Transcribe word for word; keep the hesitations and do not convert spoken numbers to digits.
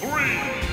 Three.